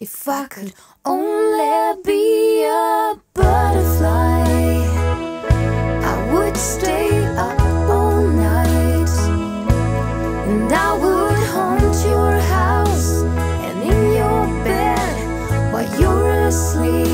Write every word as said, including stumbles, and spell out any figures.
If I could only be a butterfly, I would stay up all night, and I would haunt your house and in your bed while you're asleep.